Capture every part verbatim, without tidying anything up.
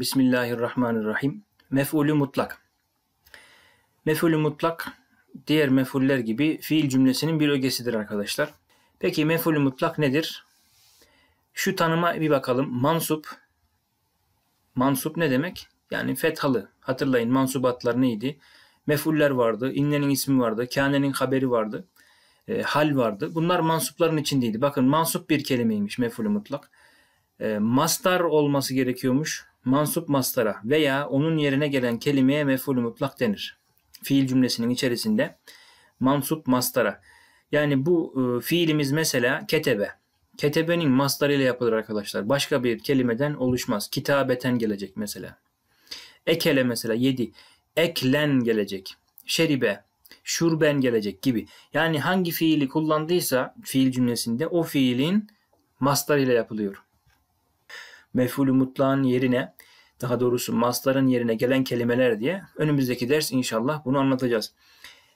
Bismillahirrahmanirrahim. Mef'ulü mutlak. Mef'ulü mutlak diğer mef'uller gibi fiil cümlesinin bir ögesidir arkadaşlar. Peki mef'ulü mutlak nedir? Şu tanıma bir bakalım. Mansup. Mansup ne demek? Yani fethalı. Hatırlayın mansubatlar neydi? Mef'uller vardı. İnnenin ismi vardı. Kânenin haberi vardı. E, hal vardı. Bunlar mansupların içindeydi. Bakın mansup bir kelimeymiş mef'ulü mutlak. E, mastar olması gerekiyormuş. Mansup mastara veya onun yerine gelen kelimeye mef'ulü mutlak denir. Fiil cümlesinin içerisinde mansup mastara. Yani bu e, fiilimiz mesela ketebe. Ketebenin mastarıyla yapılır arkadaşlar. Başka bir kelimeden oluşmaz. Kitabeten gelecek mesela. Ekele mesela yedi. Eklen gelecek. Şeribe, şurben gelecek gibi. Yani hangi fiili kullandıysa fiil cümlesinde o fiilin mastarıyla yapılıyor. Mef'ulü mutlakın yerine, daha doğrusu mastarın yerine gelen kelimeler diye önümüzdeki ders inşallah bunu anlatacağız.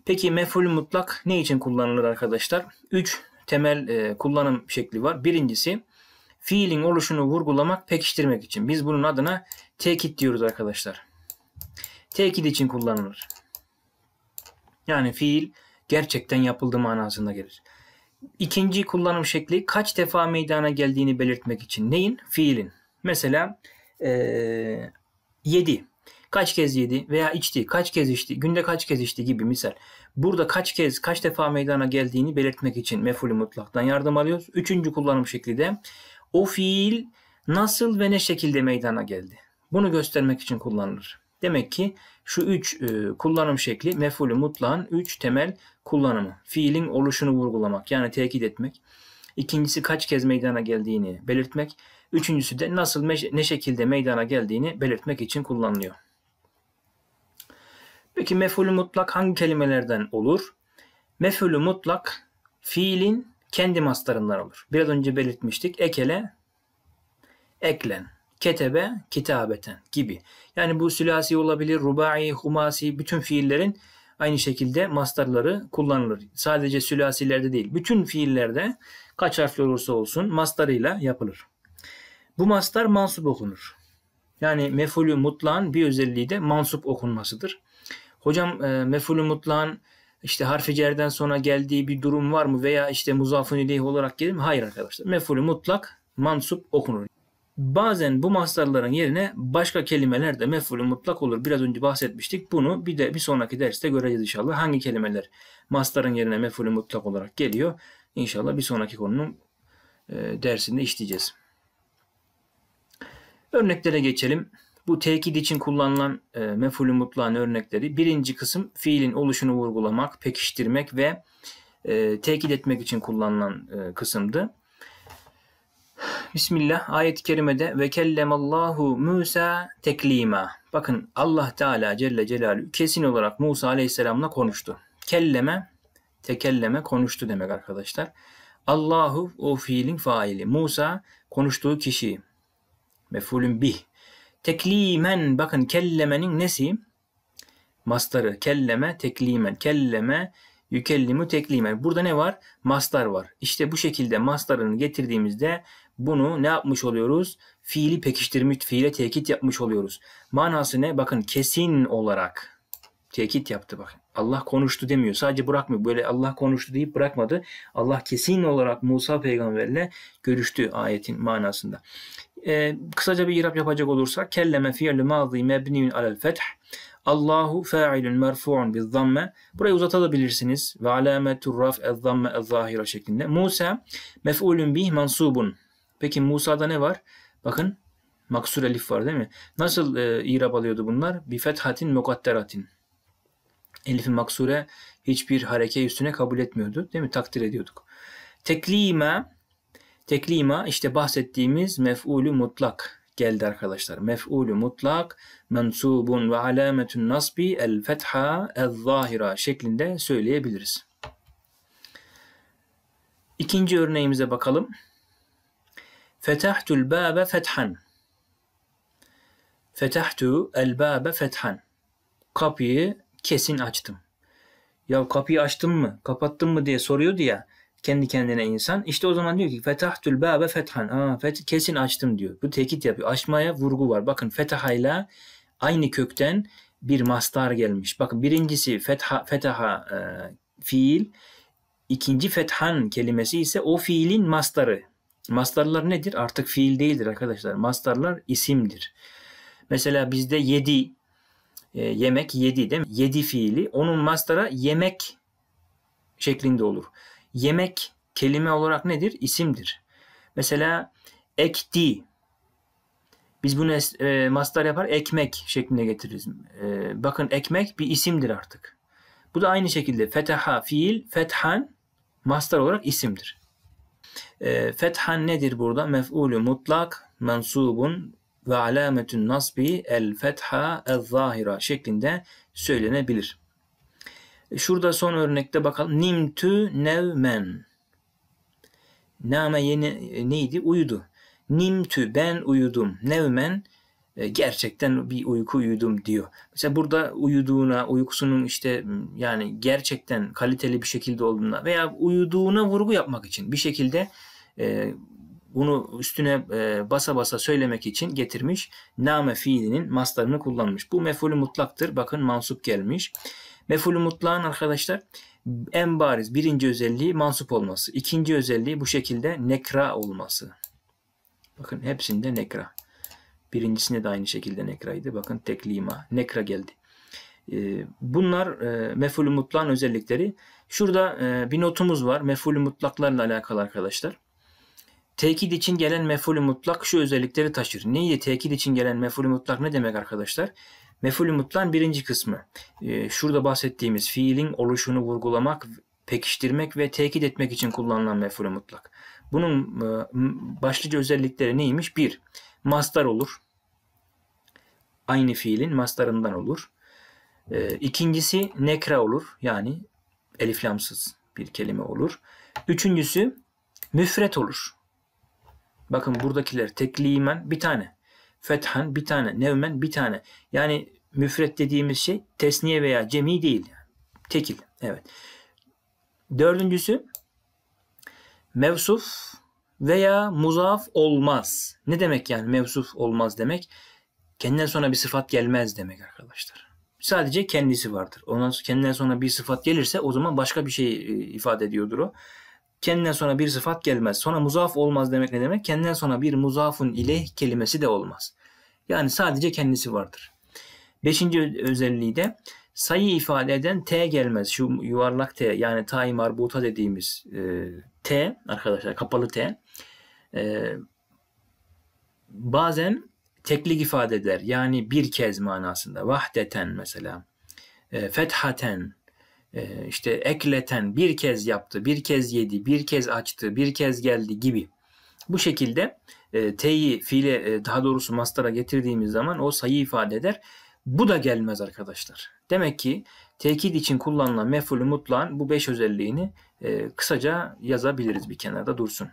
Peki mef'ulü mutlak ne için kullanılır arkadaşlar? Üç temel e, kullanım şekli var. Birincisi fiilin oluşunu vurgulamak, pekiştirmek için. Biz bunun adına tekit diyoruz arkadaşlar. Tekit için kullanılır. Yani fiil gerçekten yapıldı manasında gelir. İkinci kullanım şekli kaç defa meydana geldiğini belirtmek için. Neyin? Fiilin. Mesela ee, yedi. Kaç kez yedi veya içti, kaç kez içti, günde kaç kez içti gibi misal. Burada kaç kez, kaç defa meydana geldiğini belirtmek için mef'ulü mutlaktan yardım alıyoruz. Üçüncü kullanım şekli de o fiil nasıl ve ne şekilde meydana geldi. Bunu göstermek için kullanılır. Demek ki şu üç e, kullanım şekli mef'ulü mutlakın üç temel kullanımı. Fiilin oluşunu vurgulamak yani tekit etmek. İkincisi kaç kez meydana geldiğini belirtmek. Üçüncüsü de nasıl, ne şekilde meydana geldiğini belirtmek için kullanılıyor. Peki mef'ulü mutlak hangi kelimelerden olur? Mef'ulü mutlak fiilin kendi mastarından olur. Biraz önce belirtmiştik. Ekele, eklen, ketebe, kitabeten gibi. Yani bu sülasi olabilir, rubai, humasi, bütün fiillerin aynı şekilde mastarları kullanılır. Sadece sülasilerde değil, bütün fiillerde kaç harfli olursa olsun mastarıyla yapılır. Bu mastar mansup okunur. Yani mef'ulü mutlakın bir özelliği de mansup okunmasıdır. Hocam e, mef'ulü mutlakın işte harfi cerden sonra geldiği bir durum var mı veya işte muzafun ileyh olarak gelir mi? Hayır arkadaşlar. Mef'ulü mutlak mansup okunur. Bazen bu mastarların yerine başka kelimeler de mef'ulü mutlak olur. Biraz önce bahsetmiştik. Bunu bir de bir sonraki derste göreceğiz inşallah. Hangi kelimeler mastarın yerine mef'ulü mutlak olarak geliyor? İnşallah bir sonraki konunun e, dersinde işleyeceğiz. Örneklere geçelim. Bu tekit için kullanılan e, mef'ulü mutlakın örnekleri. Birinci kısım fiilin oluşunu vurgulamak, pekiştirmek ve e, tekit etmek için kullanılan e, kısımdı. Bismillah ayet-i kerimede ve kellemallahu Musa teklima. Bakın Allah Teala Celle Celaluhu kesin olarak Musa Aleyhisselam'la konuştu. Kelleme, tekelleme konuştu demek arkadaşlar. Allahu o fiilin faili. Musa konuştuğu kişi. Mef'ulün bih. Teklimen bakın kellemenin nesi? Mastarı. Kelleme teklimen. Kelleme yükellimu teklimen. Burada ne var? Mastar var. İşte bu şekilde mastarını getirdiğimizde bunu ne yapmış oluyoruz? Fiili pekiştirmiş, fiile tekit yapmış oluyoruz. Manası ne? Bakın kesin olarak tekit yaptı bakın. Allah konuştu demiyor. Sadece bırakmıyor. Böyle Allah konuştu deyip bırakmadı. Allah kesin olarak Musa peygamberle görüştü ayetin manasında. Ee, kısaca bir irap yapacak olursak kelleme fi'lü mazi mebniun alel feth Allahu fa'ilun merfu'un biz zamme. Burayı uzatabilirsiniz. Ve alametur raf'ez zamme ez zahira şeklinde. Musa mef'ulun bih mansubun. Peki Musa'da ne var? Bakın maksur elif var değil mi? Nasıl e, irab alıyordu bunlar? Bi fethatin mukadderatin. Elif-i maksure hiçbir hareke üstüne kabul etmiyordu. Değil mi? Takdir ediyorduk. Teklima, teklima işte bahsettiğimiz mef'ulü mutlak geldi arkadaşlar. Mef'ulü mutlak mensubun ve alametun nasbi el fetha el zahira şeklinde söyleyebiliriz. İkinci örneğimize bakalım. Fetahtul bâbe fethan. Fetahtu el bâbe fethan. Kapıyı kesin açtım. Ya kapıyı açtım mı, kapattım mı diye soruyordu ya. kendi kendine insan. İşte o zaman diyor ki fetahtül bâbe fethan. Aa, fet kesin açtım diyor. Bu tekit yapıyor. Açmaya vurgu var. Bakın fetahayla aynı kökten bir mastar gelmiş. Bakın birincisi fetha, fetaha e, fiil. İkinci fethan kelimesi ise o fiilin mastarı. Mastarlar nedir? Artık fiil değildir arkadaşlar. Mastarlar isimdir. Mesela bizde yedi, e, yemek yedi değil mi? Yedi fiili. Onun mastara yemek şeklinde olur. Yemek kelime olarak nedir? İsimdir. Mesela ekti. Biz bunu e, mastar yapar ekmek şeklinde getiririz. E, bakın ekmek bir isimdir artık. Bu da aynı şekilde fetaha fiil, fethan mastar olarak isimdir. E, fethan nedir burada? Mef'ulü mutlak, mensubun ve alametün nasbi el fetha el zahira şeklinde söylenebilir. Şurada son örnekte bakalım. Nimtü nevmen. Name yeni neydi? Uyudu. Nimtü ben uyudum. Nevmen gerçekten bir uyku uyudum diyor. Mesela burada uyuduğuna, uykusunun işte yani gerçekten kaliteli bir şekilde olduğuna veya uyuduğuna vurgu yapmak için bir şekilde e, bunu üstüne e, basa basa söylemek için getirmiş. Name fiilinin mastarını kullanmış. Bu mef'ulü mutlaktır. Bakın mansup gelmiş. Mef'ulü mutlağın arkadaşlar en bariz birinci özelliği mansup olması. İkinci özelliği bu şekilde nekra olması. Bakın hepsinde nekra. Birincisinde de aynı şekilde nekraydı. Bakın teklima, nekra geldi. Bunlar mef'ulü mutlağın özellikleri. Şurada bir notumuz var mef'ulü mutlaklarla alakalı arkadaşlar. Tekid için gelen mef'ulü mutlak şu özellikleri taşır. Neydi tekid için gelen mef'ulü mutlak ne demek arkadaşlar? Mef'ulü mutlak'ın birinci kısmı. Şurada bahsettiğimiz fiilin oluşunu vurgulamak, pekiştirmek ve tekit etmek için kullanılan mef'ulü mutlak. Bunun başlıca özellikleri neymiş? Bir, mastar olur. Aynı fiilin mastarından olur. İkincisi nekra olur. Yani eliflamsız bir kelime olur. Üçüncüsü müfret olur. Bakın buradakiler teklimen bir tane. Fethan bir tane, nevmen bir tane. Yani müfret dediğimiz şey tesniye veya cemi değil. Tekil. Evet. Dördüncüsü mevsuf veya muzaf olmaz. Ne demek yani mevsuf olmaz demek? Kendinden sonra bir sıfat gelmez demek arkadaşlar. Sadece kendisi vardır. Ondan sonra kendinden sonra bir sıfat gelirse o zaman başka bir şey ifade ediyordur o. Kendinden sonra bir sıfat gelmez. Sonra muzaf olmaz demek ne demek? Kendinden sonra bir muzafun ileyh kelimesi de olmaz. Yani sadece kendisi vardır. Beşinci özelliği de sayı ifade eden T gelmez. Şu yuvarlak T yani ta-i marbuta dediğimiz e, T arkadaşlar kapalı T. E, bazen teklik ifade eder. Yani bir kez manasında. Vahdeten mesela. E, fethaten. İşte ekleten bir kez yaptı, bir kez yedi, bir kez açtı, bir kez geldi gibi. Bu şekilde e, t'yi fiile e, daha doğrusu mastara getirdiğimiz zaman o sayı ifade eder. Bu da gelmez arkadaşlar. Demek ki tekid için kullanılan mef'ulü mutlağın bu beş özelliğini e, kısaca yazabiliriz bir kenarda dursun.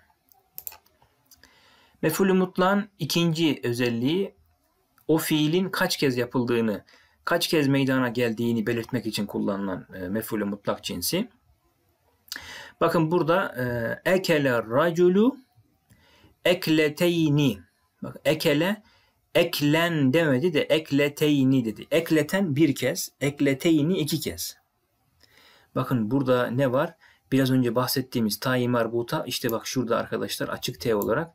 Mef'ulü mutlağın ikinci özelliği o fiilin kaç kez yapıldığını, kaç kez meydana geldiğini belirtmek için kullanılan e, mef'ulü mutlak cinsi. Bakın burada e, ekele raculu ekleteyni. Bak ekele eklen demedi de ekleteyni dedi. Ekleten bir kez, ekleteyni iki kez. Bakın burada ne var? Biraz önce bahsettiğimiz ta-i marbuta işte bak şurada arkadaşlar açık T olarak.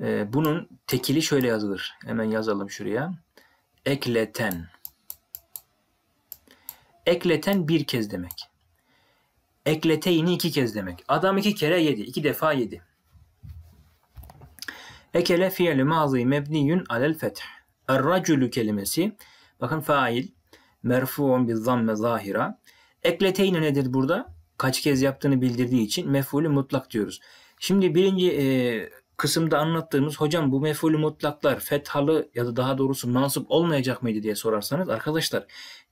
E, bunun tekili şöyle yazılır. Hemen yazalım şuraya. Ekleten. Ekleten bir kez demek. Ekleteyni iki kez demek. Adam iki kere yedi. İki defa yedi. Ekele fiil-i mazi mebniyun alel feth. Er-racülü kelimesi. Bakın fail. Merfu'un bi zamme zahira. Ekleteyni nedir burada? Kaç kez yaptığını bildirdiği için mef'ulü mutlak diyoruz. Şimdi birinci e, kısımda anlattığımız hocam bu mef'ulü mutlaklar fethalı ya da daha doğrusu mansup olmayacak mıydı diye sorarsanız arkadaşlar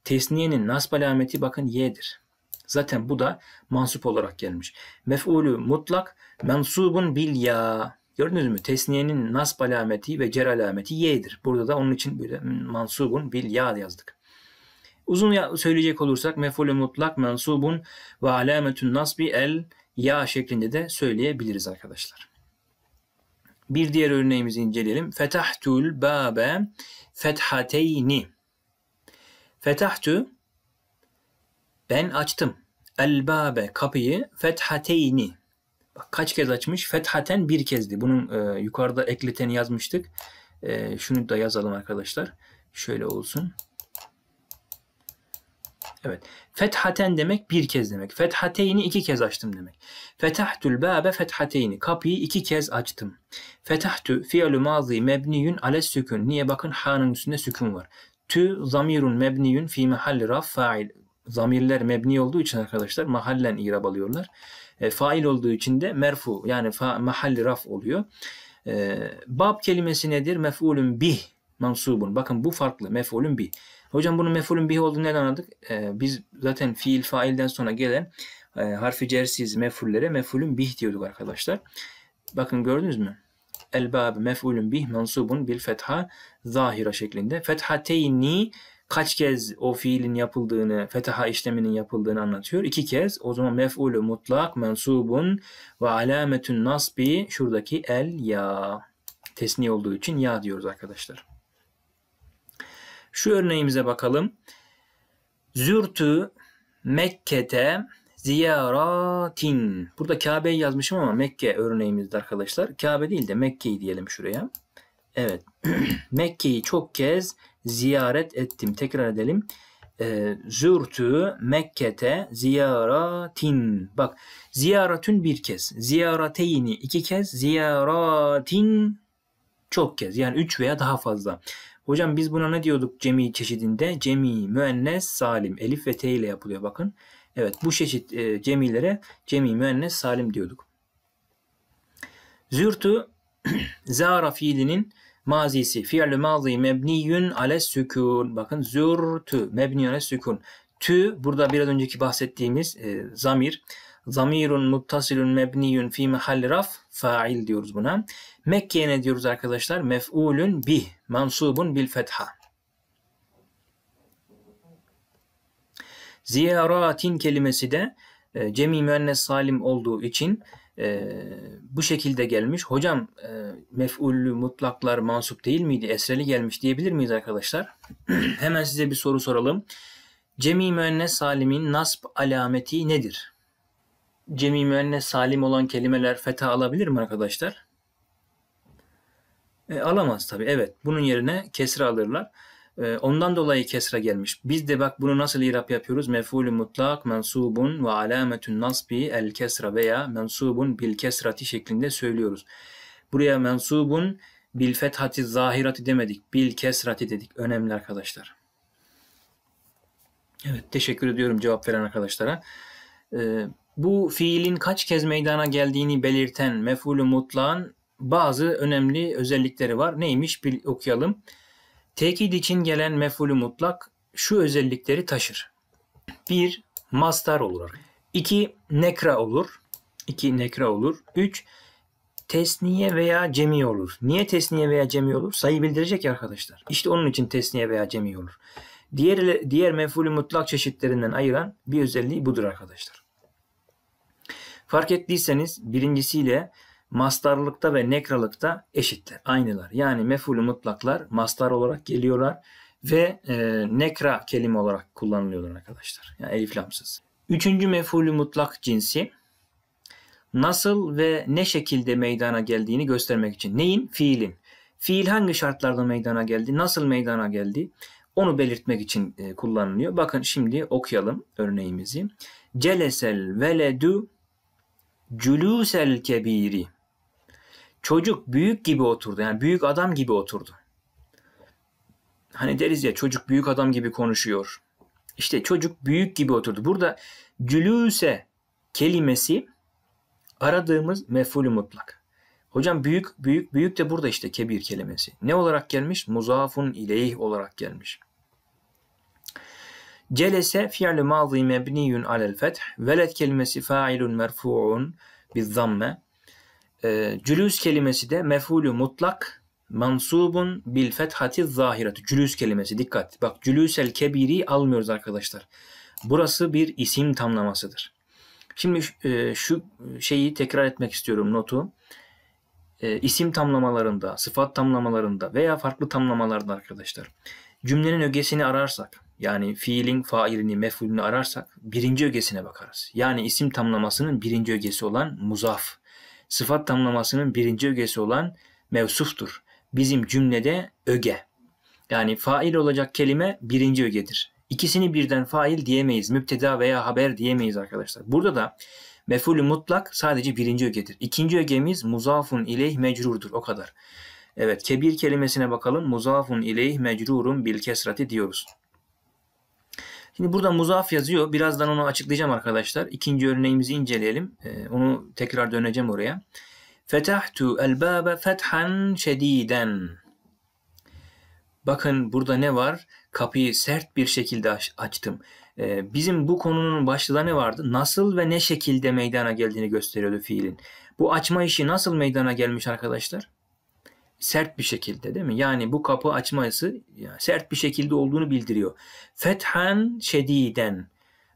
tesniyenin nasb alameti bakın y'dir. Zaten bu da mansup olarak gelmiş. Mef'ulü mutlak mensubun bil ya. Gördünüz mü? Tesniyenin nasb alameti ve cer alameti y'dir. Burada da onun için böyle mansubun bil ya yazdık. Uzun söyleyecek olursak mef'ulü mutlak mensubun ve alametün nasbi el yağ şeklinde de söyleyebiliriz arkadaşlar. Bir diğer örneğimizi inceleyelim. Fetahtul bâbe fethateyni. Fetahtu, ben açtım. El bâbe, kapıyı. Fethateyni, bak kaç kez açmış? Fethaten bir kezdi. Bunun e, yukarıda ekleteni yazmıştık. E, şunu da yazalım arkadaşlar. Şöyle olsun. Evet. Fethaten demek bir kez demek. Fethateyni iki kez açtım demek. Fetahtul bâbe fethateyni. Kapıyı iki kez açtım. Fetahtu fi'lu mazi mebniyun ale sükun. Niye? Bakın ha'nın üstünde sükun var. Tü zamirun mebniyun fi mahalli raf fa'il. Zamirler mebni olduğu için arkadaşlar mahallen i'rab alıyorlar. E, fail olduğu için de merfu, yani fa, mahalli raf oluyor. E, bab kelimesi nedir? Mef'ulun bih mansubun. Bakın bu farklı. Mef'ulun bih. Hocam bunun mef'ulün bih olduğunu neden anladık? Ee, biz zaten fiil failden sonra gelen e, harfi cersiz mef'ullere mef'ulün bih diyorduk arkadaşlar. Bakın gördünüz mü? El bâbe mef'ulün bih mansubun bil fetha zahira şeklinde. Fethateyni kaç kez o fiilin yapıldığını, fetaha işleminin yapıldığını anlatıyor. İki kez. O zaman mef'ulü mutlak mansubun ve alametün nasbi şuradaki el ya. Tesni olduğu için ya diyoruz arkadaşlar. Şu örneğimize bakalım. Zürtü Mekke'te ziyaratin. Burada Kabe'yi yazmışım ama Mekke örneğimizde arkadaşlar. Kabe değil de Mekke'yi diyelim şuraya. Evet. Mekke'yi çok kez ziyaret ettim. Tekrar edelim. E, Zürtü Mekke'te ziyaratin. Bak, ziyaratün bir kez. Ziyarateyni iki kez. Ziyaratin çok kez. Yani üç veya daha fazla. Hocam biz buna ne diyorduk cemi çeşidinde? Cemi, müennes, salim. Elif ve te ile yapılıyor bakın. Evet, bu çeşit e, cemilere cemi, müennes, salim diyorduk. Zürtü, zara fiilinin mazisi. Fi'l-i mazi mebniyün ale sükun. Bakın zürtü, mebniyün ale sükun. Tü, burada biraz önceki bahsettiğimiz e, zamir. Zamirun muttasilun mebniyun fi mahalli raf fail diyoruz buna. Mekke'ye ne diyoruz arkadaşlar? Mef'ulun bih mansubun bil fetha. Ziyaratin kelimesi de e, cemi müennes salim olduğu için e, bu şekilde gelmiş. Hocam e, mef'ulü mutlaklar mansup değil miydi? Esreli gelmiş diyebilir miyiz arkadaşlar? Hemen size bir soru soralım. Cemi müennes salimin nasb alameti nedir? Cemi müennes salim olan kelimeler fetha alabilir mi arkadaşlar? E, alamaz tabii. Evet. Bunun yerine kesre alırlar. E, ondan dolayı kesre gelmiş. Biz de bak bunu nasıl irap yapıyoruz? Mef'ulü mutlak mensubun ve alametün nasbi el kesra veya mensubun bil kesrati şeklinde söylüyoruz. Buraya mensubun bil fethati zahirati demedik. Bil kesrati dedik. Önemli arkadaşlar. Evet. Teşekkür ediyorum cevap veren arkadaşlara. E, Bu fiilin kaç kez meydana geldiğini belirten mef'ulü mutlağın bazı önemli özellikleri var. Neymiş? Bir okuyalım. Tekid için gelen mef'ulü mutlak şu özellikleri taşır. bir. Mastar olur. iki. Nekra olur. iki. Nekra olur. üç. Tesniye veya cemi olur. Niye tesniye veya cemi olur? Sayı bildirecek ya arkadaşlar. İşte onun için tesniye veya cemi olur. Diğer, diğer mef'ulü mutlak çeşitlerinden ayıran bir özelliği budur arkadaşlar. Fark ettiyseniz birincisiyle mastarlıkta ve nekralıkta eşitler, aynılar. Yani mef'ulü mutlaklar mastar olarak geliyorlar ve e, nekra kelime olarak kullanılıyorlar arkadaşlar. Yani elif lamsız. Üçüncü mef'ulü mutlak cinsi nasıl ve ne şekilde meydana geldiğini göstermek için. Neyin? Fiilin. Fiil hangi şartlarda meydana geldi, nasıl meydana geldi onu belirtmek için e, kullanılıyor. Bakın şimdi okuyalım örneğimizi. Celesel veledü Cülûsel kebiri. Çocuk büyük gibi oturdu. Yani büyük adam gibi oturdu. Hani deriz ya çocuk büyük adam gibi konuşuyor. İşte çocuk büyük gibi oturdu. Burada cülûse kelimesi aradığımız mef'ulü mutlak. Hocam büyük büyük büyük de burada işte kebir kelimesi. Ne olarak gelmiş? Muzafun ileyh olarak gelmiş. Celese fi'l-i mazi mebniyun alel feth. Veled kelimesi fa'ilun merfu'un biz zamme. E, cülüs kelimesi de mef'ulü mutlak mansubun bil fethati zahiratu. Cülüs kelimesi, dikkat. Bak cülüsel kebiri almıyoruz arkadaşlar. Burası bir isim tamlamasıdır. Şimdi e, şu şeyi tekrar etmek istiyorum, notu. E, isim tamlamalarında, sıfat tamlamalarında veya farklı tamlamalarda arkadaşlar cümlenin ögesini ararsak, yani fiilin failini, mef'ulünü ararsak birinci ögesine bakarız. Yani isim tamlamasının birinci ögesi olan muzaf, sıfat tamlamasının birinci ögesi olan mevsuftur. Bizim cümlede öge, yani fail olacak kelime birinci ögedir. İkisini birden fail diyemeyiz, müpteda veya haber diyemeyiz arkadaşlar. Burada da mef'ulü mutlak sadece birinci ögedir. İkinci ögemiz muzafun ileyh mecrurdur, o kadar. Evet, kebir kelimesine bakalım. Muzafun ileyh mecrurun bil kesrati diyoruz. Şimdi burada muzaf yazıyor. Birazdan onu açıklayacağım arkadaşlar. İkinci örneğimizi inceleyelim. Ee, onu tekrar döneceğim oraya. Fetahtu el bâbe fethan şedîden. Bakın burada ne var? Kapıyı sert bir şekilde aç açtım. Ee, bizim bu konunun başlığında ne vardı? Nasıl ve ne şekilde meydana geldiğini gösteriyordu fiilin. Bu açma işi nasıl meydana gelmiş arkadaşlar? Sert bir şekilde, değil mi? Yani bu kapı açması sert bir şekilde olduğunu bildiriyor. Fethan şediden.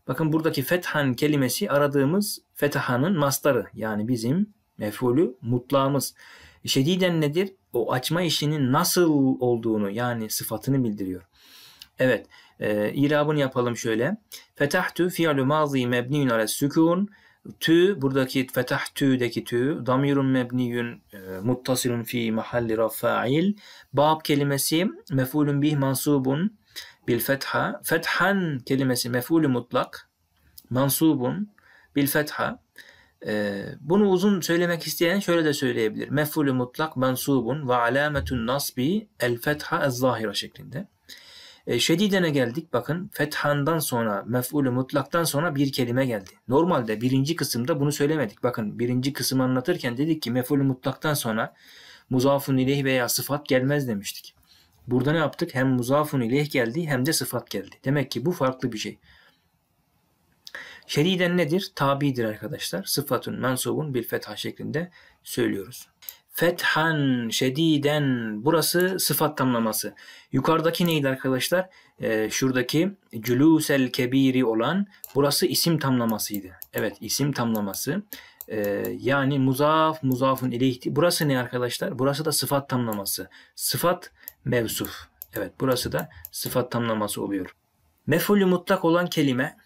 Bakın buradaki fethan kelimesi aradığımız fetahanın mastarı. Yani bizim mef'ulü mutlağımız. Şediden nedir? O açma işinin nasıl olduğunu, yani sıfatını bildiriyor. Evet. E, irabını yapalım şöyle. Fetahtü fi'lü mazi mebniyün ale sükûn. Tü, buradaki fetahtü'deki tü, damirun mebniyun e, muttasilun fi mahalli rafail. Bab kelimesi mef'ulun bih mansubun bil fetha. Fethan kelimesi mef'ulü mutlak mansubun bil fetha. E, bunu uzun söylemek isteyen şöyle de söyleyebilir. Mef'ulü mutlak mansubun ve alametun nasbi el fetha ez zahira şeklinde. E, şediden'e geldik. Bakın fethandan sonra, mef'ulü mutlaktan sonra bir kelime geldi. Normalde birinci kısımda bunu söylemedik. Bakın birinci kısmı anlatırken dedik ki mef'ulü mutlaktan sonra muzafun ileyh veya sıfat gelmez demiştik. Burada ne yaptık? Hem muzafun ileyh geldi hem de sıfat geldi. Demek ki bu farklı bir şey. Şediden nedir? Tabidir arkadaşlar. Sıfatun mensubun bil fetha şeklinde söylüyoruz. Fethan şediden, burası sıfat tamlaması. Yukarıdaki neydi arkadaşlar? Ee, şuradaki cülûsel kebiri olan, burası isim tamlamasıydı. Evet, isim tamlaması. Ee, yani muzaf, muzafun ileyhti. Burası ne arkadaşlar? Burası da sıfat tamlaması. Sıfat mevsuf. Evet, burası da sıfat tamlaması oluyor. Mef'ulü mutlak olan kelime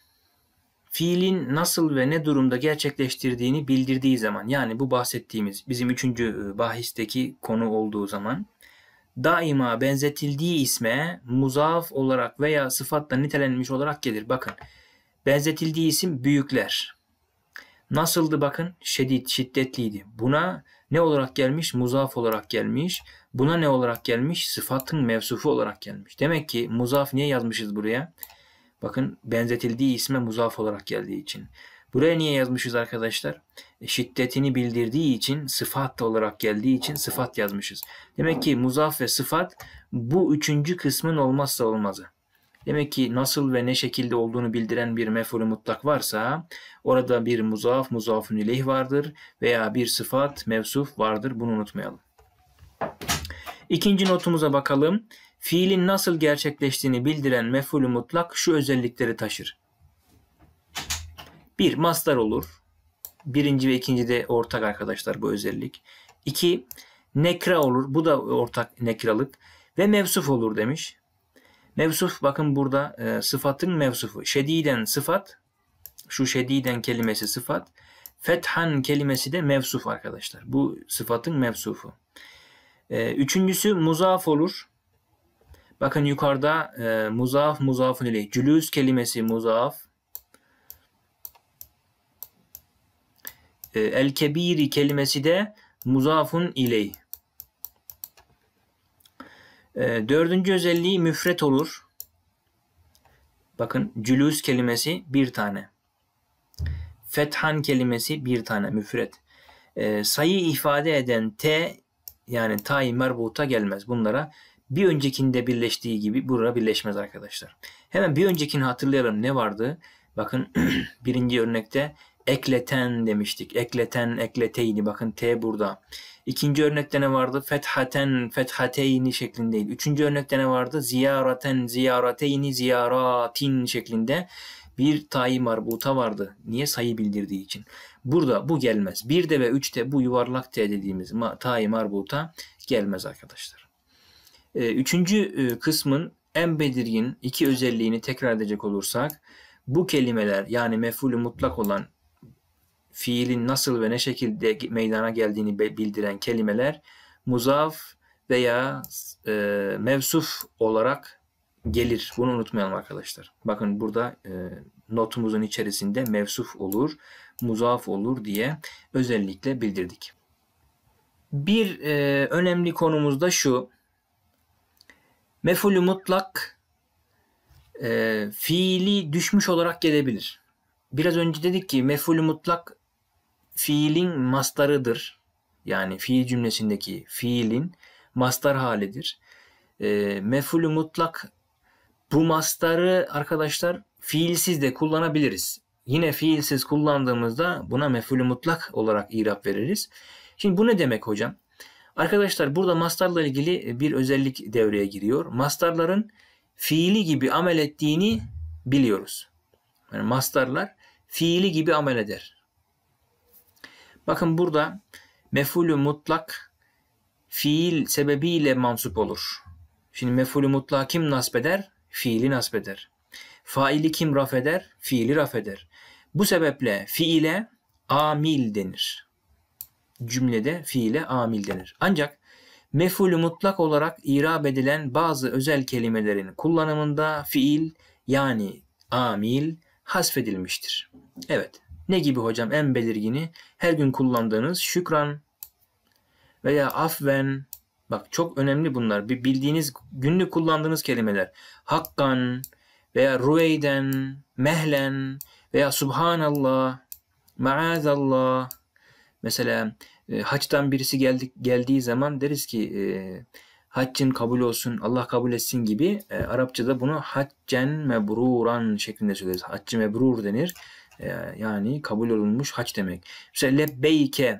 fiilin nasıl ve ne durumda gerçekleştirdiğini bildirdiği zaman, yani bu bahsettiğimiz bizim üçüncü bahisteki konu olduğu zaman, daima benzetildiği isme muzaf olarak veya sıfatla nitelenmiş olarak gelir. Bakın benzetildiği isim büyükler. Nasıldı bakın? Şedid, şiddetliydi. Buna ne olarak gelmiş? Muzaf olarak gelmiş. Buna ne olarak gelmiş? Sıfatın mevsufu olarak gelmiş. Demek ki muzaf niye yazmışız buraya? Bakın benzetildiği isme muzaf olarak geldiği için. Buraya niye yazmışız arkadaşlar? E, şiddetini bildirdiği için, sıfat olarak geldiği için sıfat yazmışız. Demek ki muzaf ve sıfat bu üçüncü kısmın olmazsa olmazı. Demek ki nasıl ve ne şekilde olduğunu bildiren bir mef'ulü mutlak varsa orada bir muzaf, muzafun ileyh vardır veya bir sıfat, mevsuf vardır. Bunu unutmayalım. İkinci notumuza bakalım. Fiilin nasıl gerçekleştiğini bildiren mef'ulü mutlak şu özellikleri taşır. Bir, mastar olur. Birinci ve ikinci de ortak arkadaşlar bu özellik. İki, nekra olur. Bu da ortak, nekralık. Ve mevsuf olur demiş. Mevsuf, bakın burada e, sıfatın mevsufu. Şediden sıfat. Şu şediden kelimesi sıfat. Fethan kelimesi de mevsuf arkadaşlar. Bu sıfatın mevsufu. E, üçüncüsü muzaf olur. Bakın yukarıda e, muzaf, muzafun ileyh. Cülûs kelimesi muzaf. E, el kebiri kelimesi de muzafun ileyh. E, dördüncü özelliği müfret olur. Bakın cülûs kelimesi bir tane. Fethan kelimesi bir tane müfret. E, sayı ifade eden te, yani ta-i merbuta gelmez bunlara. Bir öncekinde birleştiği gibi buraya birleşmez arkadaşlar. Hemen bir öncekini hatırlayalım, ne vardı? Bakın birinci örnekte ekleten demiştik. Ekleten, ekleteyni. Bakın T burada. İkinci örnekte ne vardı? Fethaten, fethateyni şeklindeydi. Üçüncü örnekte ne vardı? Ziyaraten, ziyarateyni, ziyaratin şeklinde. bir tayi marbuta vardı. Niye? Sayı bildirdiği için. Burada bu gelmez. birde ve üçte bu yuvarlak T dediğimiz tayi marbuta gelmez arkadaşlar. Üçüncü kısmın en belirgin iki özelliğini tekrar edecek olursak, bu kelimeler yani mef'ulü mutlak olan fiilin nasıl ve ne şekilde meydana geldiğini bildiren kelimeler muzaf veya e, mevsuf olarak gelir. Bunu unutmayalım arkadaşlar. Bakın burada e, notumuzun içerisinde mevsuf olur, muzaf olur diye özellikle bildirdik. Bir e, önemli konumuz da şu. Mef'ulü mutlak e, fiili düşmüş olarak gelebilir. Biraz önce dedik ki mef'ulü mutlak fiilin mastarıdır. Yani fiil cümlesindeki fiilin mastar halidir. E, mef'ulü mutlak bu mastarı arkadaşlar fiilsiz de kullanabiliriz. Yine fiilsiz kullandığımızda buna mef'ulü mutlak olarak i'rab veririz. Şimdi bu ne demek hocam? Arkadaşlar burada mastarla ilgili bir özellik devreye giriyor. Mastarların fiili gibi amel ettiğini biliyoruz. Yani mastarlar fiili gibi amel eder. Bakın burada mef'ulü mutlak fiil sebebiyle mansup olur. Şimdi mef'ulü mutlak kim nasb eder? Fiili nasb eder. Faili kim raf eder? Fiili raf eder. Bu sebeple fiile amil denir. Cümlede fiile amil denir. Ancak mef'ulü mutlak olarak i'rab edilen bazı özel kelimelerin kullanımında fiil yani amil hasfedilmiştir. Evet. Ne gibi hocam? En belirgini her gün kullandığınız şükran veya afven. Bak çok önemli bunlar. Bir bildiğiniz, günlük kullandığınız kelimeler. Hakkan veya rüveyden, mehlen veya subhanallah, maazallah. Mesela e, haçtan birisi geldi, geldiği zaman deriz ki e, haccın kabul olsun, Allah kabul etsin gibi. E, Arapçada bunu haccen mebruran şeklinde söyleriz. Haccı mebrur denir. E, yani kabul olunmuş hac demek. Mesela lebbeyke,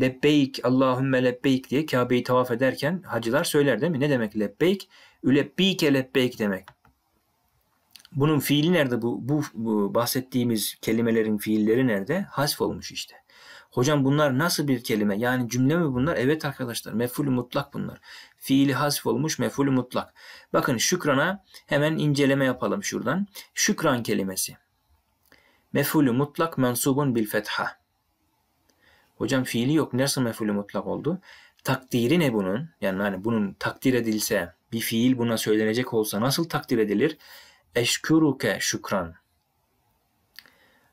lebbeyk, Allahümme lebbeyk diye Kabe'yi tavaf ederken hacılar söyler değil mi? Ne demek lebbeyk? Ülebbike lebbeyk demek. Bunun fiili nerede? Bu, bu, bu bahsettiğimiz kelimelerin fiilleri nerede? Hasf olmuş işte. Hocam bunlar nasıl bir kelime? Yani cümle mi bunlar? Evet arkadaşlar. Mef'ulü mutlak bunlar. Fiili hasf olmuş mef'ulü mutlak. Bakın şükrana hemen inceleme yapalım şuradan. Şükran kelimesi. Mef'ulü mutlak mensubun bil fetha. Hocam fiili yok. Nasıl mef'ulü mutlak oldu? Takdiri ne bunun? Yani hani bunun takdir edilse, bir fiil buna söylenecek olsa nasıl takdir edilir? Eşküruke şükran.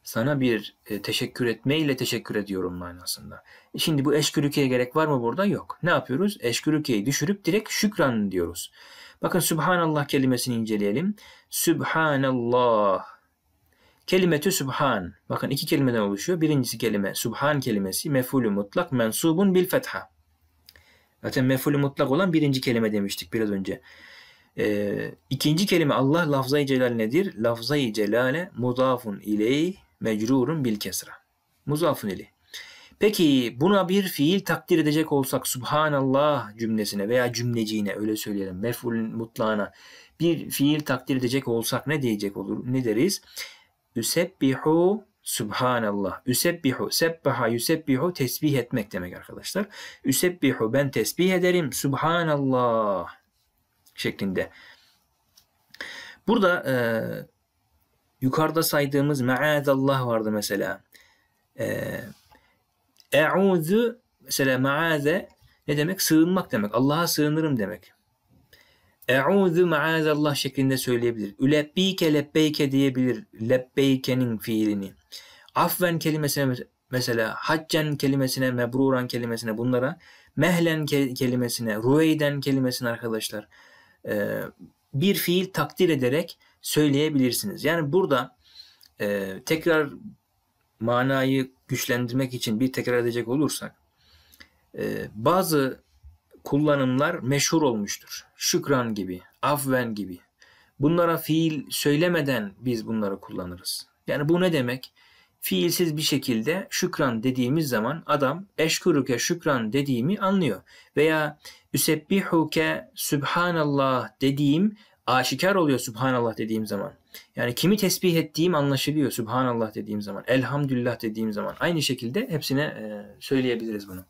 Sana bir teşekkür etmeyle teşekkür ediyorum manasında. Şimdi bu eşkürükeye gerek var mı burada? Yok. Ne yapıyoruz? Eşkürükeyi düşürüp direkt şükran diyoruz. Bakın Subhanallah kelimesini inceleyelim. Subhanallah. Kelimetü Subhan. Bakın iki kelimeden oluşuyor. Birincisi kelime Subhan kelimesi. Mef'ulü mutlak mensubun bil fetha. Zaten mef'ulü mutlak olan birinci kelime demiştik biraz önce. Ee, ikinci kelime Allah lafzayı celal nedir? Lafzayı celale muzafun ileyh mecrurun bil kesra. Muzafun ileyh. Peki buna bir fiil takdir edecek olsak Subhanallah cümlesine veya cümleciğine, öyle söyleyelim, mef'ulün mutlağına bir fiil takdir edecek olsak ne diyecek olur? Ne deriz? Üsebbihu Subhanallah. Üsebbihu, sebbaha yusebbihu tesbih etmek demek arkadaşlar. Üsebbihu ben tesbih ederim Subhanallah şeklinde. Burada e, yukarıda saydığımız maazallah vardı mesela. E'udhu mesela maaze ne demek? Sığınmak demek. Allah'a sığınırım demek. E'udhu maazallah şeklinde söyleyebilir. Ülebbike lebbeyke diyebilir. Lebbeyke'nin fiilini. Afven kelimesine mesela, haccen kelimesine, mebruran kelimesine, bunlara, mehlen kelimesine, rüveyden kelimesine arkadaşlar bir fiil takdir ederek söyleyebilirsiniz. Yani burada e, tekrar manayı güçlendirmek için bir tekrar edecek olursak e, bazı kullanımlar meşhur olmuştur. Şükran gibi, afven gibi. Bunlara fiil söylemeden biz bunları kullanırız. Yani bu ne demek? Fiilsiz bir şekilde şükran dediğimiz zaman adam eşkuruke şükran dediğimi anlıyor. Veya üsebbihuke Sübhanallah dediğim aşikar oluyor Subhanallah dediğim zaman. Yani kimi tesbih ettiğim anlaşılıyor Subhanallah dediğim zaman. Elhamdülillah dediğim zaman. Aynı şekilde hepsine söyleyebiliriz bunu.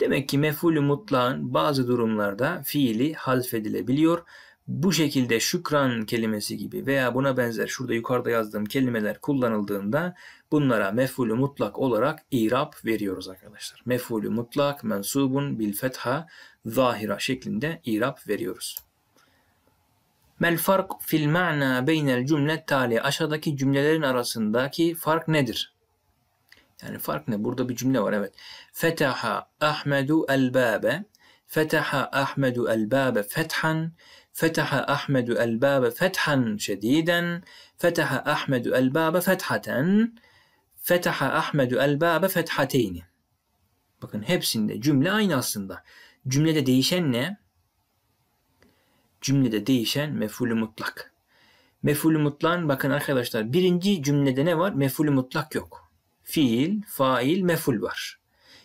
Demek ki mef'ulü mutlağın bazı durumlarda fiili hazfedilebiliyor. Bu şekilde şükran kelimesi gibi veya buna benzer şurada yukarıda yazdığım kelimeler kullanıldığında bunlara mef'ulü mutlak olarak i'rab veriyoruz arkadaşlar. Mef'ulü mutlak mensubun bil fetha zahira şeklinde i'rab veriyoruz. Mel fark fil ma'na beynel cümle tali. Aşağıdaki cümlelerin arasındaki fark nedir? Yani fark ne? Burada bir cümle var, evet. Fetaha Ahmedu el-bâbe. Fetaha Ahmedu el-bâbe fethan. Fetaha Ahmedu el-bâbe fethan şedîden. Fetaha Ahmedu el-bâbe fethaten. Fetaha Ahmedu el-bâbe fethateyni. Bakın hepsinde cümle aynı aslında. Cümlede değişen ne? Cümlede değişen mef'ulü mutlak. Mef'ulü mutlak, bakın arkadaşlar, birinci cümlede ne var? Mef'ulü mutlak yok. Fiil, fail, mef'ul var.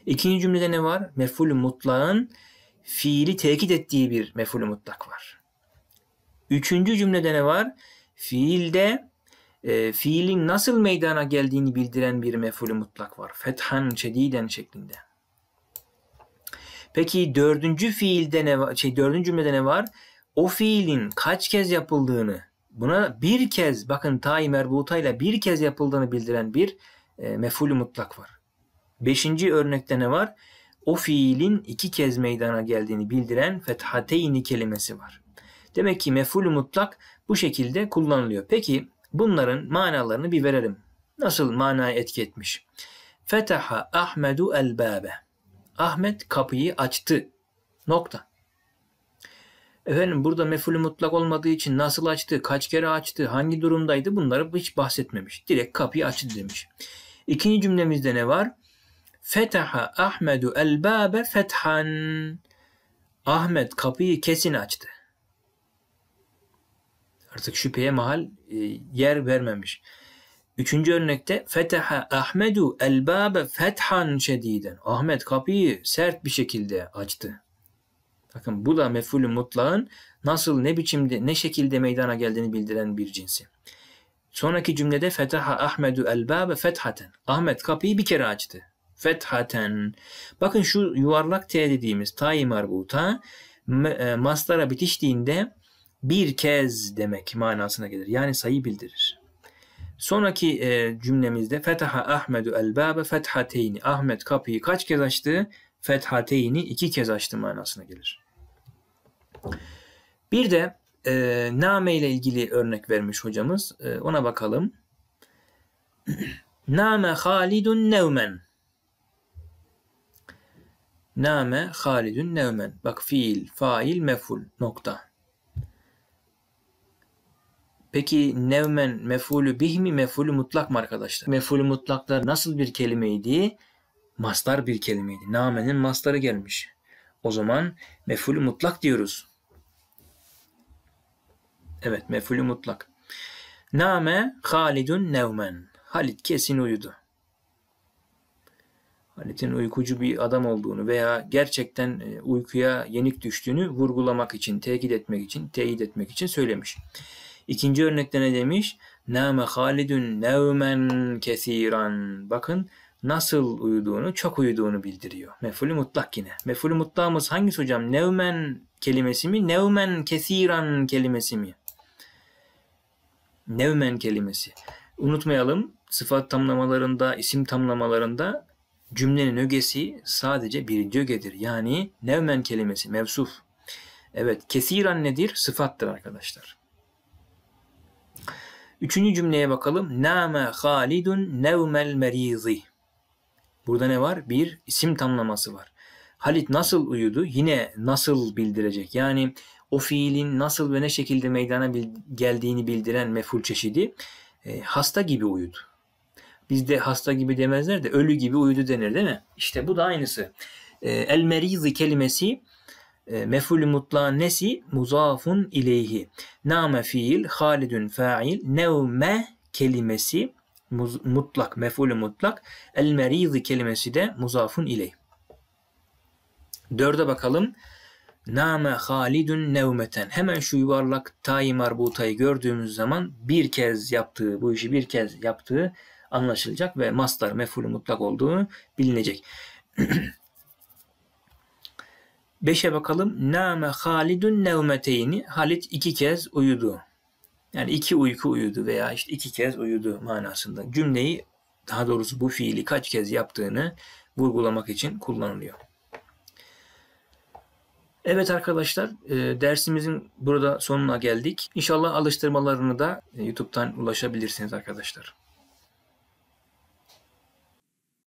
İkinci cümlede ne var? Mef'ul mutlak'ın fiili tekit ettiği bir mef'ul mutlak var. Üçüncü cümlede ne var? Fiilde e, fiilin nasıl meydana geldiğini bildiren bir mef'ul mutlak var. Fethan şediden şeklinde. Peki dördüncü fiilde ne var? Şey, dördüncü cümlede ne var? O fiilin kaç kez yapıldığını, buna bir kez, bakın ta-i merbutayla bir kez yapıldığını bildiren bir mef'ulü mutlak var. Beşinci örnekte ne var? O fiilin iki kez meydana geldiğini bildiren fethateyni kelimesi var. Demek ki mef'ulü mutlak bu şekilde kullanılıyor. Peki bunların manalarını bir verelim. Nasıl manaya etki etmiş? Fetaha Ahmedu el-bâbe. Ahmet kapıyı açtı. Nokta. Efendim burada mef'ulü mutlak olmadığı için nasıl açtı, kaç kere açtı, hangi durumdaydı bunları hiç bahsetmemiş. Direkt kapıyı açtı demiş. İkinci cümlemizde ne var? Fetaha Ahmedu el-bâbe fethan. Ahmet kapıyı kesin açtı. Artık şüpheye mahal yer vermemiş. Üçüncü örnekte Fetaha Ahmedu el-bâbe fethan şediden. Ahmet kapıyı sert bir şekilde açtı. Bakın bu da mef'ulü mutlak'ın nasıl, ne biçimde, ne şekilde meydana geldiğini bildiren bir cinsi. Sonraki cümlede Fetaha Ahmedu el-bâbe fethaten. Ahmet kapıyı bir kere açtı. Fethaten. Bakın şu yuvarlak T dediğimiz ta-i merbuta masdara bitiştiğinde bir kez demek manasına gelir. Yani sayı bildirir. Sonraki cümlemizde Fetaha Ahmedu el-bâbe fethateyni. Ahmet kapıyı kaç kez açtı? Fethateyni, iki kez açtı manasına gelir. Bir de e, name ile ilgili örnek vermiş hocamız. E, ona bakalım. Name Halidun nevmen. Name Halidun nevmen. Bak fiil, fail, mef'ul. Nokta. Peki nevmen mef'ulü bih mi, mef'ulü mutlak mı arkadaşlar? Mef'ulü mutlaklar nasıl bir kelimeydi? Masdar bir kelimeydi. Namenin masdarı gelmiş. O zaman mef'ulü mutlak diyoruz. Evet, mef'ulü mutlak. Name Halidun nevmen. Halid kesin uyudu. Halid'in uykucu bir adam olduğunu veya gerçekten uykuya yenik düştüğünü vurgulamak için, tekit etmek için, teyit etmek için söylemiş. İkinci örnekte ne demiş? Name Halidun nevmen kesiran. Bakın nasıl uyuduğunu, çok uyuduğunu bildiriyor. Mef'ulü mutlak yine. Mef'ulü mutlakımız hangisi hocam? Nevmen kelimesi mi? Nevmen kesiran kelimesi mi? Nevmen kelimesi. Unutmayalım, sıfat tamlamalarında, isim tamlamalarında cümlenin ögesi sadece birinci ögedir. Yani nevmen kelimesi, mevsuf. Evet, kesiran nedir? Sıfattır arkadaşlar. Üçüncü cümleye bakalım. Nâme Halidun nevmel merizi. Burada ne var? Bir isim tamlaması var. Halid nasıl uyudu? Yine nasıl bildirecek. Yani o fiilin nasıl ve ne şekilde meydana geldiğini bildiren mef'ul çeşidi. E, hasta gibi uyudu. Bizde hasta gibi demezler de ölü gibi uyudu denir değil mi? İşte bu da aynısı. E, el merizi kelimesi e, mef'ulü mutlak'ın nesi? Muzafun ileyhi. Name fiil, halidun fail, nevme kelimesi mutlak, mef'ulü mutlak. El-merizi kelimesi de muzafun ileyh. Dörde bakalım. Nâme Halidun nevmeten. Hemen şu yuvarlak tay marbutayı gördüğümüz zaman bir kez yaptığı, bu işi bir kez yaptığı anlaşılacak ve masdar mef'ulü mutlak olduğu bilinecek. beşe bakalım. Nâme Halidun nevmeteyni. Halid iki kez uyudu. Yani iki uyku uyudu veya işte iki kez uyudu manasında. Cümleyi, daha doğrusu bu fiili kaç kez yaptığını vurgulamak için kullanılıyor. Evet arkadaşlar, dersimizin burada sonuna geldik. İnşallah alıştırmalarını da YouTube'dan ulaşabilirsiniz arkadaşlar.